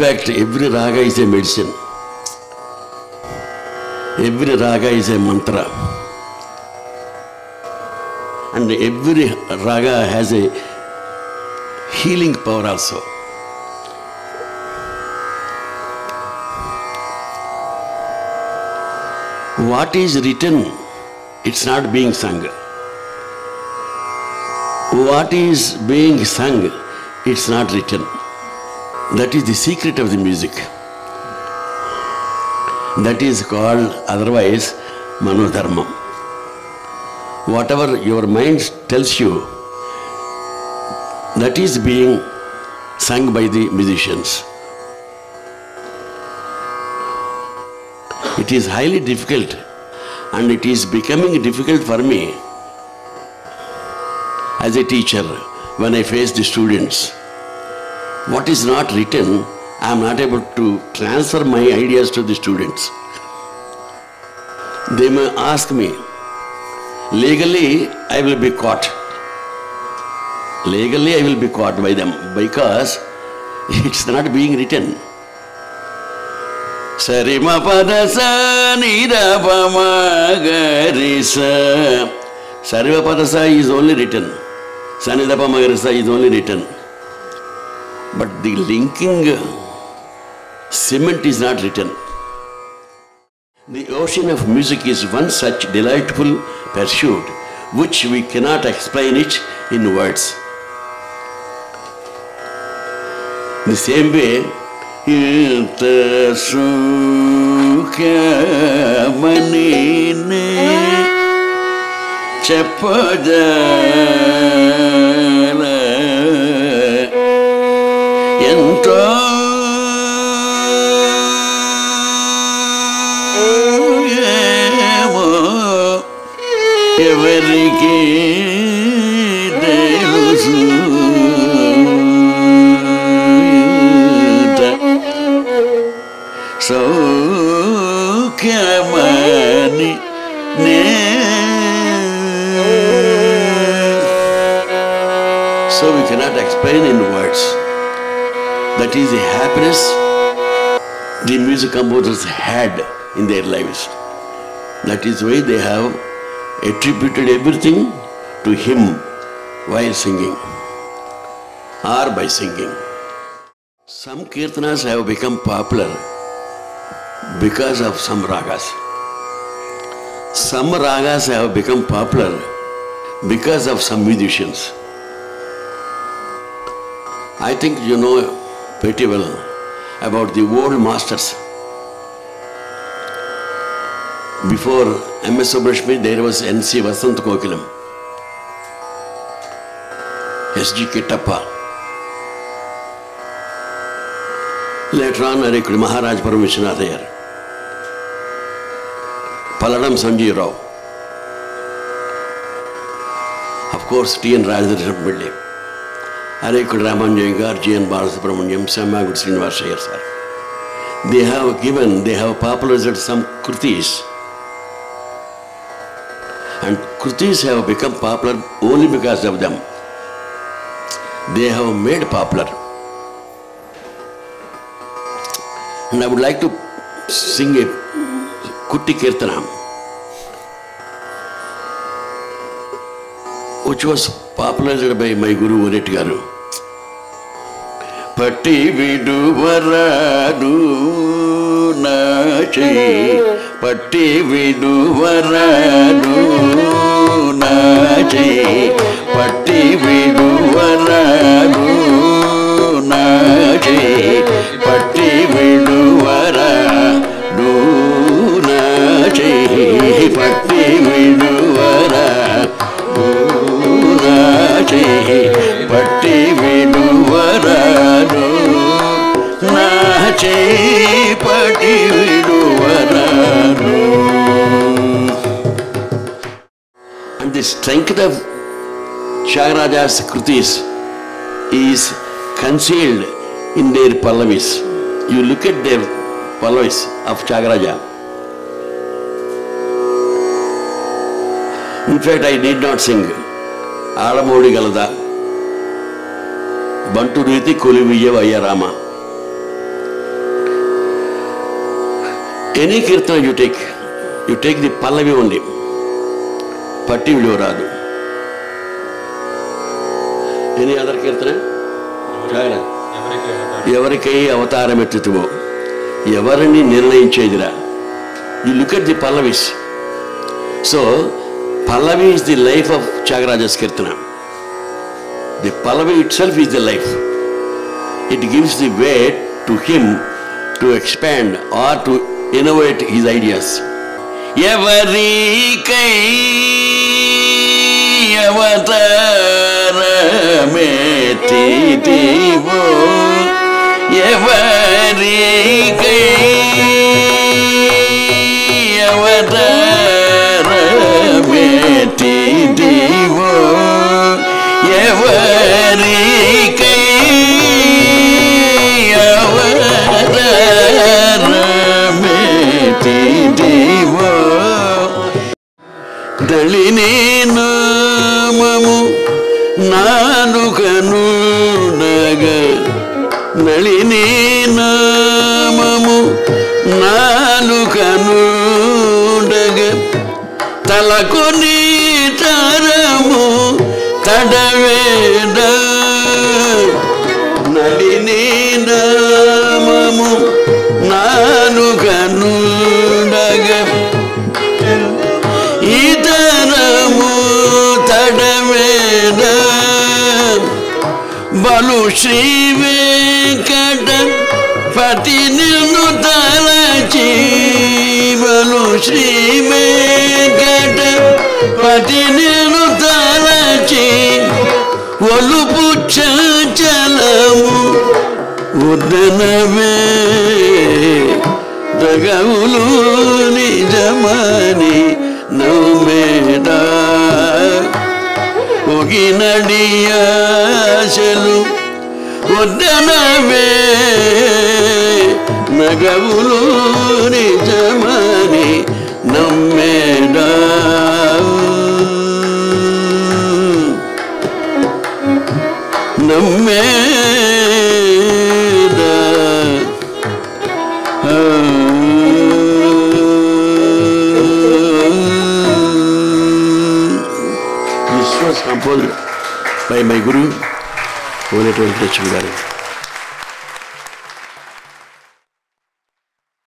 fact, every raga is a medicine. Every raga is a mantra. And every raga has a healing power also. What is written, it's not being sung. What is being sung, it's not written. That is the secret of the music. That is called otherwise Manodharma. Whatever your mind tells you, that is being sung by the musicians. It is highly difficult, and it is becoming difficult for me as a teacher when I face the students. What is not written, I am not able to transfer my ideas to the students. They may ask me. Legally, I will be caught. Legally, I will be caught by them because it's not being written. Sarima Padasa Nidapamagarisa. Sarima Padasa is only written. Sanidapamagarisa is only written. But the linking cement is not written. The ocean of music is one such delightful pursuit which we cannot explain it in words. The same way, Irta sukha manine chapadala yanto yamo everiki delusu. So come so we cannot explain in words. That is the happiness the music composers had in their lives. That is why they have attributed everything to him while singing or by singing. Some kirtanas have become popular because of some ragas. Some ragas have become popular because of some musicians. I think you know pretty well about the old masters. Before M.S. Subbulakshmi, there was N.C. Vasanthkumar, S.G. Kittappa. Later on, I recall Maharaj Parameshwara Paladam Sanjeev Rao. Of course, T.N. Rajeswari. I recall Ramanujanagar, G.N. They have given, they have popularized some krutis. And krutis have become popular only because of them. They have made popular. And I would like to sing a Kutti Kirtanam, which was popularized by my Guru Vareti Garu. Patti vidu varadu nachi, patti vidu varadu nachi, patti vidu varadu nachi, patti vidu varadu nachi, patti vidu varadu nachi, patti vidu varadu nachi, patti vidu varadu. And the strength of Chagraja's krutis is concealed in their pallavis. You look at their pallavis of Chagraja. In fact, I did not sing Alamodi Galada Bantu Riti Koliviya Vaya Rama. Any kirtana you take the Pallavi only. Patti will Radu. Any other kirtana? Chayra. Yavarikai avatarametitu. Yavarani nirlay Chedra. You look at the Pallavis. So, Pallavi is the life of Chagraja's kirtana. The Pallavi itself is the life. It gives the way to him to expand or to innovate his ideas. Yavari kai avatarametitu Yavari kai avatarametitu Meti devo yavari kai avataram meti devo daline namamu nanu kanu naga daline namamu nanu kanu naga talakoni taramu tadaveda nalini namamu nanu kanudaga itaramu tadaveda balu shri venkata pati nilnu talachi balu shri venkata pati nilnu talachi olupu chalamu uddanave dagavulu nijamani navmeda oginadiya selu uddanave nagavulu nijamani navmeda nameda This was composed by my guru Vareti Garu.